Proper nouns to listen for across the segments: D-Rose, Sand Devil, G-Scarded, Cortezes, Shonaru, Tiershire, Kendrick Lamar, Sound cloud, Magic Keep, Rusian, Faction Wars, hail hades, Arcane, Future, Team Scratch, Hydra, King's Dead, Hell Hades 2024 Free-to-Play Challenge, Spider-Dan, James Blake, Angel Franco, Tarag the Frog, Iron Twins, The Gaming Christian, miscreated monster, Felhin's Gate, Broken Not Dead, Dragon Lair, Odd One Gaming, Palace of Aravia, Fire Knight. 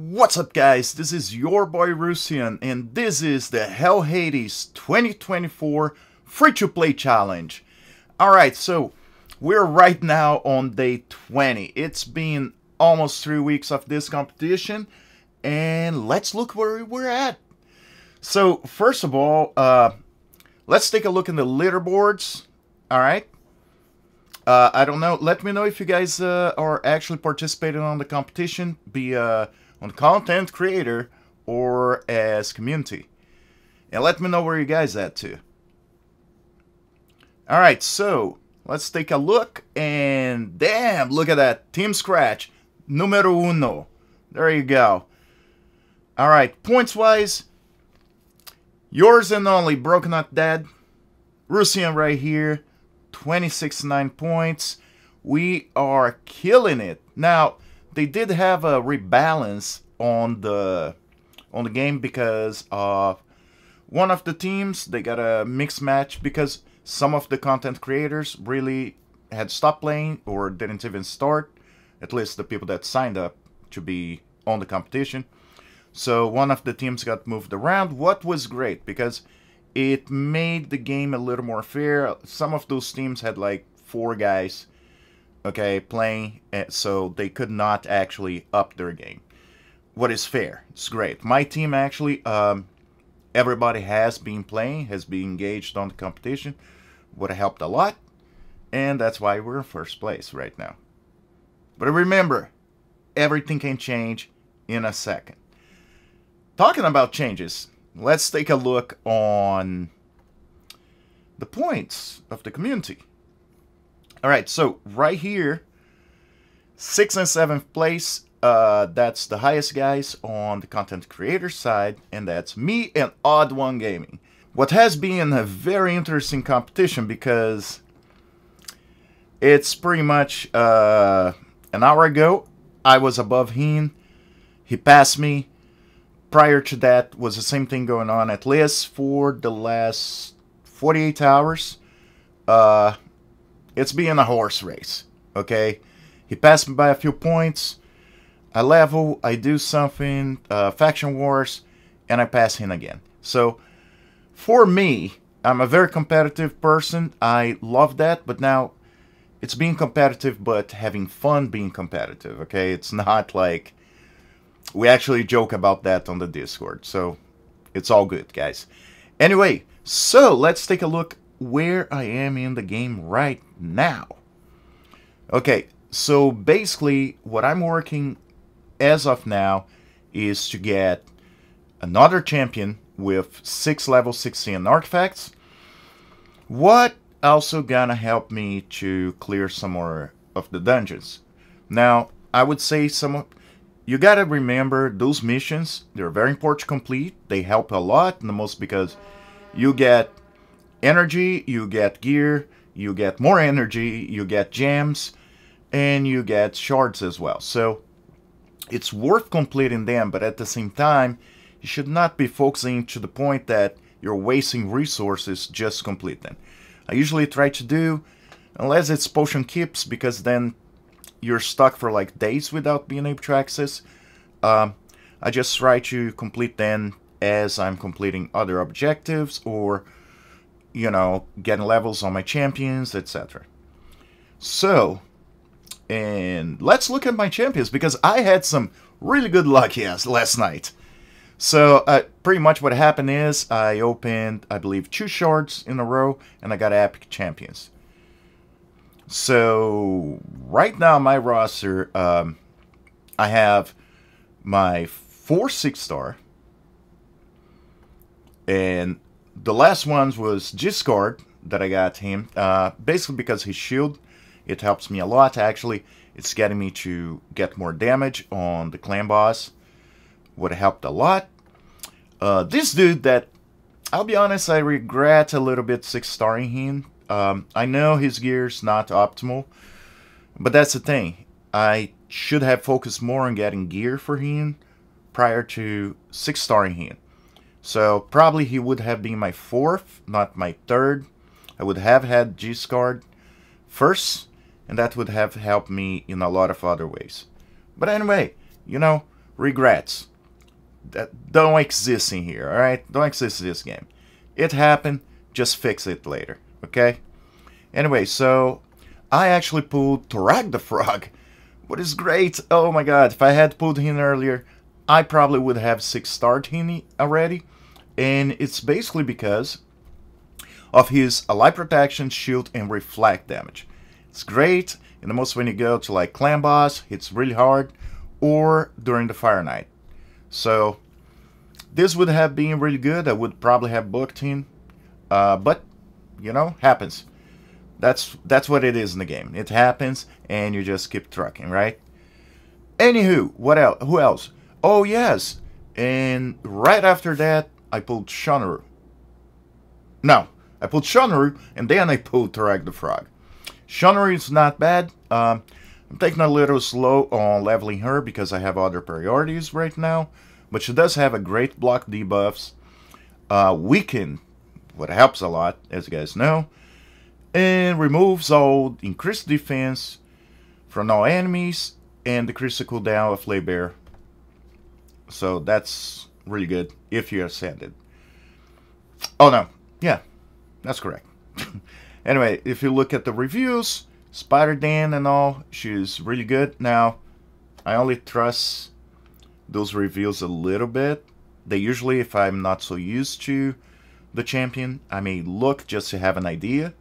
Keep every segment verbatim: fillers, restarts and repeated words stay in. What's up guys, this is your boy Rusian and this is the Hell Hades twenty twenty-four Free-to-Play Challenge. Alright, so we're right now on day twenty. It's been almost three weeks of this competition and let's look where we're at. So first of all, uh, let's take a look in the leaderboards, alright? Uh, I don't know, let me know if you guys uh, are actually participating on the competition, be uh, on content creator or as community, and let me know where you guys at too. Alright, so let's take a look, and damn, look at that, Team Scratch, numero uno, there you go. Alright, points wise, yours and only Broken Not Dead, Rusian right here, two sixty-nine points, we are killing it. Now, they did have a rebalance on the on the game because of one of the teams. They got a mixed match because some of the content creators really had stopped playing or didn't even start, at least the people that signed up to be on the competition. So one of the teams got moved around, what was great because it made the game a little more fair. Some of those teams had like four guys, okay, playing, so they could not actually up their game. What is fair? It's great. My team actually, um, everybody has been playing, has been engaged on the competition, would have helped a lot, and that's why we're in first place right now. But remember, everything can change in a second. Talking about changes, let's take a look on the points of the community. Alright, so right here, sixth and seventh place, uh, that's the highest guys on the content creator side, and that's me and Odd One Gaming. What has been a very interesting competition because it's pretty much uh, an hour ago, I was above him, he passed me. Prior to that was the same thing going on at least for the last forty-eight hours. Uh, it's being a horse race, okay? He passed me by a few points. I level, I do something, uh, Faction Wars, and I pass him again. So, for me, I'm a very competitive person. I love that, but now it's being competitive, but having fun being competitive, okay? It's not like... We actually joke about that on the Discord, so it's all good, guys. Anyway, so let's take a look where I am in the game right now. Okay, so basically what I'm working as of now is to get another champion with six level sixteen artifacts. What also gonna help me to clear some more of the dungeons. Now, I would say some of... You gotta remember those missions, they're very important to complete, they help a lot, the most because you get energy, you get gear, you get more energy, you get gems, and you get shards as well. So, it's worth completing them, but at the same time, you should not be focusing to the point that you're wasting resources just to complete them. I usually try to do, unless it's potion keeps, because then you're stuck for like days without being able to access. Um, I just try to complete them as I'm completing other objectives or, you know, getting levels on my champions, et cetera. So, and let's look at my champions because I had some really good luck here last night. So, uh, pretty much what happened is I opened, I believe, two shards in a row and I got epic champions. So, right now my roster, um, I have my four six star, and the last ones was G-Scarded that I got him, uh, basically because his shield, it helps me a lot actually, it's getting me to get more damage on the Clan Boss, would have helped a lot. Uh, this dude that, I'll be honest, I regret a little bit six starring him. Um, I know his gear's not optimal, but that's the thing. I should have focused more on getting gear for him prior to six starring him. So probably he would have been my fourth, not my third. I would have had G-Scarded first, and that would have helped me in a lot of other ways. But anyway, you know, regrets. That don't exist in here, alright? Don't exist in this game. It happened, just fix it later, okay? Anyway, so I actually pulled Tarag the Frog, what is great. Oh my god, if I had pulled him earlier, I probably would have six-starred him already. And it's basically because of his ally protection, shield, and reflect damage. It's great, and the most when you go to like Clan Boss, it's really hard, or during the Fire Knight. So this would have been really good. I would probably have booked him, uh, but you know, happens. That's that's what it is in the game. It happens, and you just keep trucking, right? Anywho, what else? Who else? Oh yes, and right after that, I pulled Shonaru. No, I pulled Shonaru, and then I pulled Tarag the Frog. Shonaru is not bad. Um, I'm taking a little slow on leveling her because I have other priorities right now, but she does have a great block debuffs, uh, weaken, what helps a lot, as you guys know, and removes all increased defense from all enemies and decreased the cooldown of Laybear. So that's really good if you're ascended. Oh no, yeah, that's correct. Anyway, if you look at the reviews, Spider-Dan and all, she's really good. Now, I only trust those reviews a little bit. They usually, if I'm not so used to the champion, I may look just to have an idea.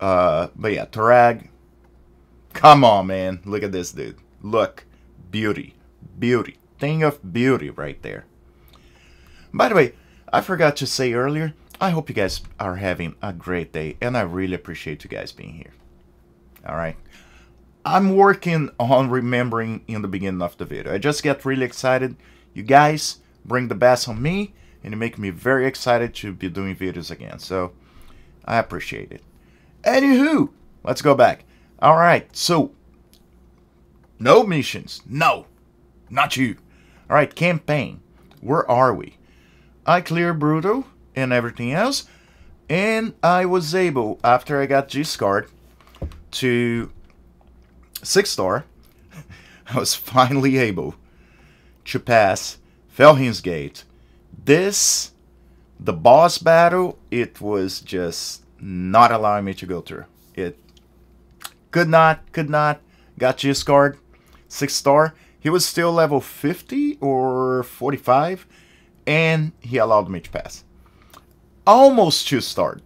Uh, but yeah, Tarag, come on, man. Look at this dude. Look, beauty, beauty, thing of beauty right there. By the way, I forgot to say earlier, I hope you guys are having a great day, and I really appreciate you guys being here. Alright, I'm working on remembering in the beginning of the video. I just get really excited. You guys bring the best on me, and it makes me very excited to be doing videos again. So, I appreciate it. Anywho, let's go back. Alright, so, no missions. No, not you. Alright, campaign. Where are we? I cleared Brutal and everything else, and I was able, after I got G-Scarded, to six star, I was finally able to pass Felhin's Gate. This, the boss battle, it was just not allowing me to go through. It could not, could not, got G-Scarded, six star. He was still level fifty or forty-five, and he allowed me to pass. Almost two starred.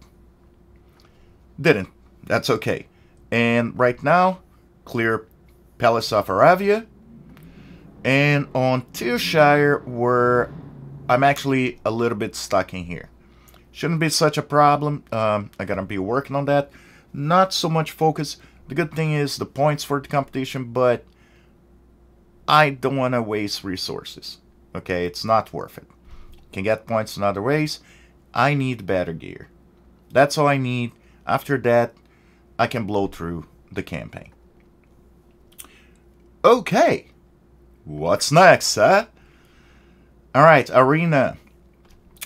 Didn't, that's okay. And right now, clear Palace of Aravia. And on Tiershire, where I'm actually a little bit stuck in here. Shouldn't be such a problem. Um, I gotta be working on that. Not so much focus. The good thing is the points for the competition, but I don't want to waste resources. Okay, it's not worth it. Can get points in other ways. I need better gear. That's all I need. After that, I can blow through the campaign. Okay. What's next, huh? Alright, Arena.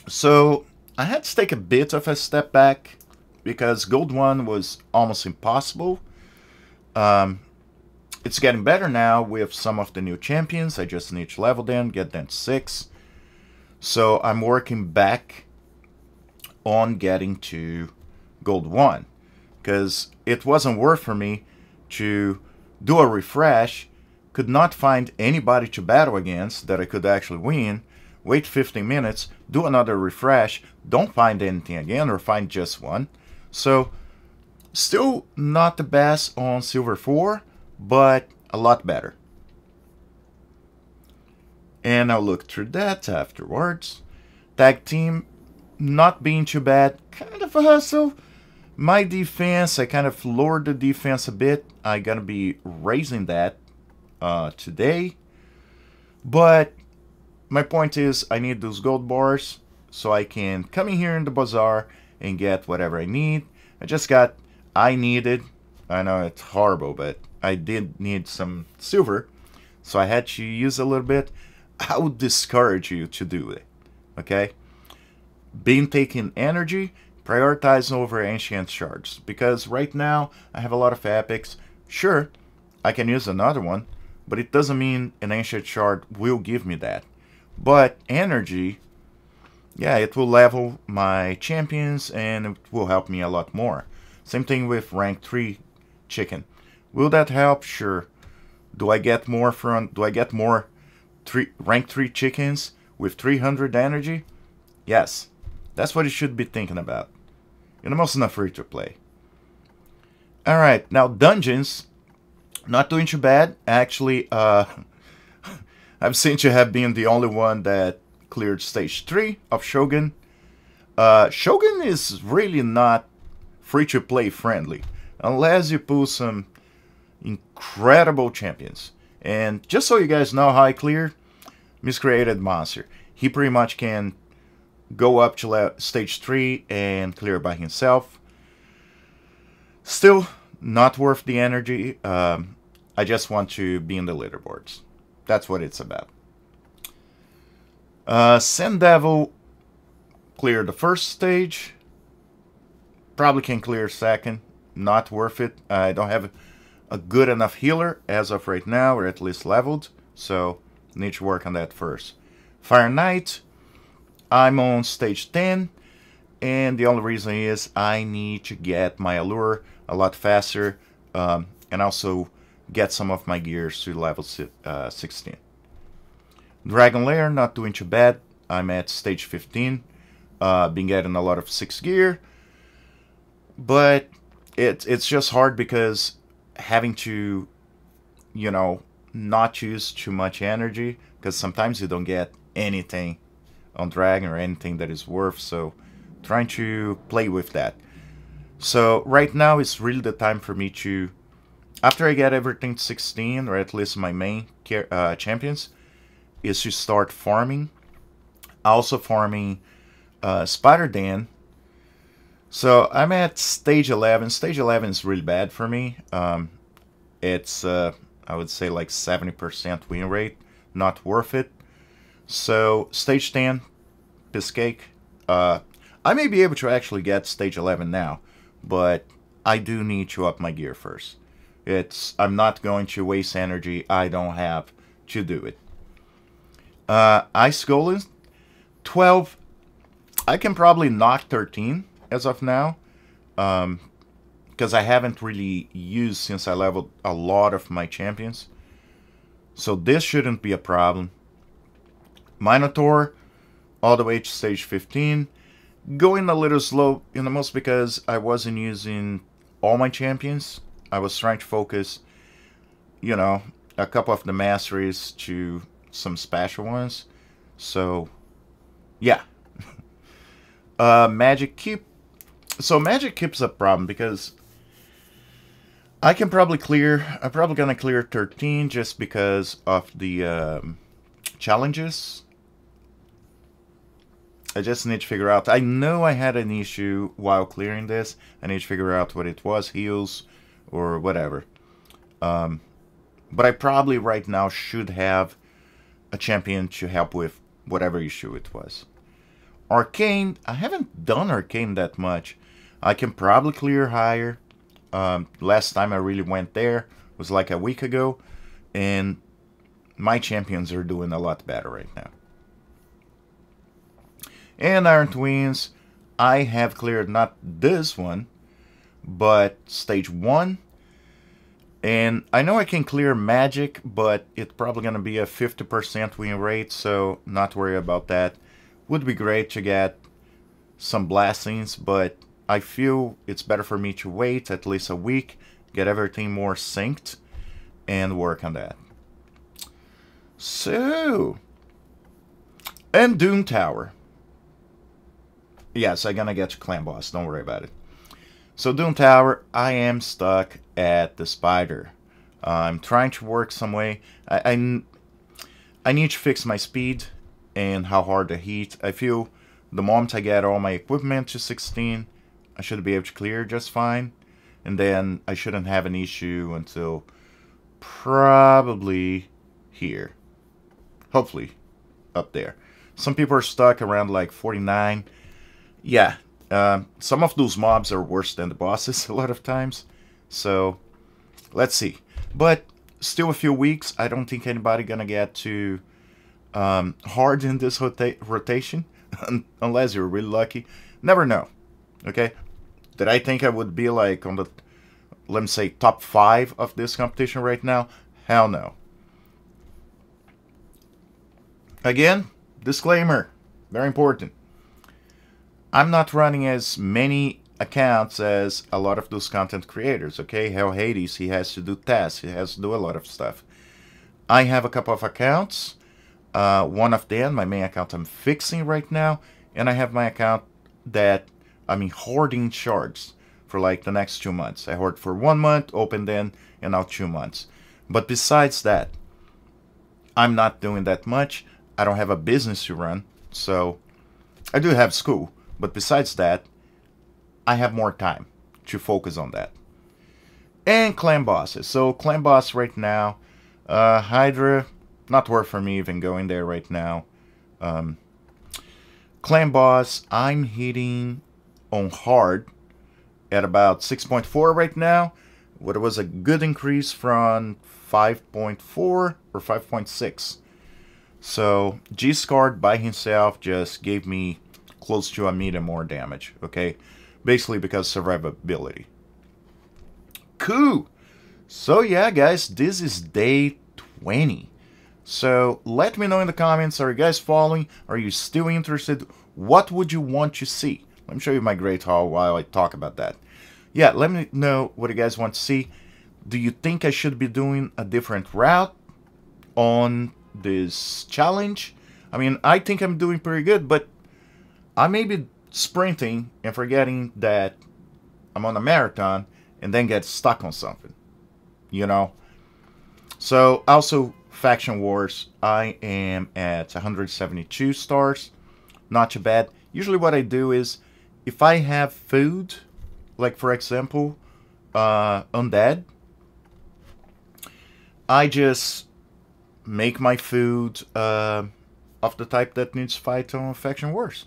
So, I had to take a bit of a step back, because Gold one was almost impossible. Um, it's getting better now with some of the new champions. I just need to level them, get them to six. So, I'm working back on getting to Gold one. Because it wasn't worth for me to do a refresh, could not find anybody to battle against that I could actually win, wait fifteen minutes, do another refresh, don't find anything again, or find just one. So, still not the best on Silver four, but a lot better. And I'll look through that afterwards. Tag team, not being too bad, kind of a hustle. My defense, I kind of lowered the defense a bit. I'm going to be raising that uh, today. But my point is, I need those gold bars so I can come in here in the bazaar and get whatever I need. I just got, I needed, I know it's horrible, but I did need some silver. So I had to use a little bit. I would discourage you to do it, okay? Been taking energy. Prioritize over ancient shards, because right now I have a lot of epics. Sure, I can use another one, But it doesn't mean an Ancient Shard will give me that. But energy, yeah, it will level my champions and it will help me a lot more. Same thing with rank three chicken. Will that help? Sure. Do I get more from, do I get more three, rank three chickens with three hundred energy? Yes. That's what you should be thinking about. You're most enough free to play. Alright, now dungeons. Not doing too bad. Actually, uh, I've since you have been the only one that cleared stage three of Shogun. Uh, Shogun is really not free to play friendly. Unless you pull some incredible champions. And just so you guys know how I cleared, Miscreated Monster. He pretty much can go up to stage three and clear by himself. Still not worth the energy. Um, I just want to be in the leaderboards. That's what it's about. Uh, Sand Devil cleared the first stage. Probably can clear second. Not worth it. I don't have a good enough healer as of right now, or at least leveled. So need to work on that first. Fire Knight. I'm on stage ten. And the only reason is I need to get my allure a lot faster. Um, and also get some of my gears to level uh, sixteen. Dragon Lair, not doing too bad. I'm at stage fifteen. Uh, been getting a lot of six gear. But it, it's just hard because having to, you know, not use too much energy. Because sometimes you don't get anything on Dragon or anything that is worth. So trying to play with that. So right now is really the time for me to, after I get everything to sixteen, or at least my main uh, champions, is to start farming. Also farming uh, Spider Den. So I'm at stage eleven. Stage eleven is really bad for me. Um, it's, uh, I would say, like seventy percent win rate. Not worth it. So stage ten, piss cake. Uh, I may be able to actually get stage eleven now, but I do need to up my gear first. It's, I'm not going to waste energy I don't have to do it. Uh, Ice Golem, twelve. I can probably knock thirteen as of now, um, because I haven't really used since I leveled a lot of my champions. So this shouldn't be a problem. Minotaur, all the way to stage fifteen. Going a little slow in the most because I wasn't using all my champions. I was trying to focus, you know, a couple of the masteries to some special ones. So, yeah. uh, Magic Keep. So Magic Keep's a problem because I can probably clear, I'm probably going to clear thirteen just because of the um, challenges. I just need to figure out. I know I had an issue while clearing this. I need to figure out what it was, heals or whatever. Um, but I probably right now should have a champion to help with whatever issue it was. Arcane. I haven't done Arcane that much. I can probably clear higher. Um, last time I really went there was like a week ago. And my champions are doing a lot better right now. And Iron Twins, I have cleared not this one, but stage one. And I know I can clear Magic, but it's probably going to be a fifty percent win rate, so not worry about that. Would be great to get some blessings, but I feel it's better for me to wait at least a week, get everything more synced, and work on that. So, and Doom Tower. Yes, I'm going to get to Clan Boss. Don't worry about it. So Doom Tower, I am stuck at the spider. Uh, I'm trying to work some way. I, I, I need to fix my speed and how hard to hit. I feel the moment I get all my equipment to sixteen, I should be able to clear just fine. And then I shouldn't have an issue until probably here. Hopefully up there. Some people are stuck around like forty-nine. Yeah, uh, some of those mobs are worse than the bosses a lot of times. So, let's see. But still a few weeks. I don't think anybody gonna get too um, hard in this rota rotation, unless you're really lucky. Never know. Okay, did I think I would be like on the, let me say, top five of this competition right now? Hell no. Again, disclaimer, very important. I'm not running as many accounts as a lot of those content creators, okay? Hell Hades, he has to do tests, he has to do a lot of stuff. I have a couple of accounts. Uh, one of them, my main account I'm fixing right now, and I have my account that I mean hoarding shards for like the next two months. I hoard for one month, open then, and now two months. But besides that, I'm not doing that much. I don't have a business to run, so I do have school. But besides that, I have more time to focus on that. And clan bosses. So clan boss right now, uh, Hydra, not worth for me even going there right now. Um, clan boss, I'm hitting on hard at about six point four right now. What was a good increase from five point four or five point six. So G-Scarded by himself just gave me close to a meter more damage. Okay, basically because survivability. Cool. So yeah, guys, this is day twenty. So let me know in the comments. Are you guys following? Are you still interested? What would you want to see? Let me show you my great haul while I talk about that. Yeah, let me know what you guys want to see. Do you think I should be doing a different route on this challenge? I mean, I think I'm doing pretty good, but I may be sprinting and forgetting that I'm on a marathon and then get stuck on something, you know? So, also, Faction Wars, I am at one hundred seventy-two stars. Not too bad. Usually what I do is, if I have food, like for example, uh, Undead, I just make my food uh, of the type that needs fight on Faction Wars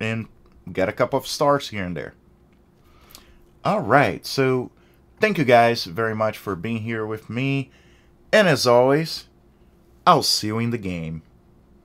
and get a couple of stars here and there. Alright, so thank you guys very much for being here with me, and as always, I'll see you in the game.